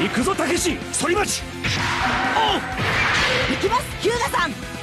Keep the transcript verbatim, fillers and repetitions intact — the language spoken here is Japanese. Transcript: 行くぞ、たけし、反町。おう、行きます、日向さん。